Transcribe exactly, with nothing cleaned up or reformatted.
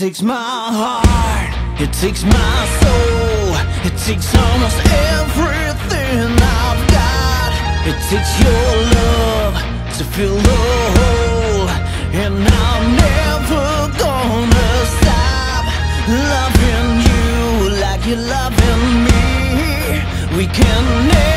takes my heart, it takes my soul, it takes almost everything I've got. It takes your love to fill the hole, and I'm never gonna stop loving you like you're loving me. We can never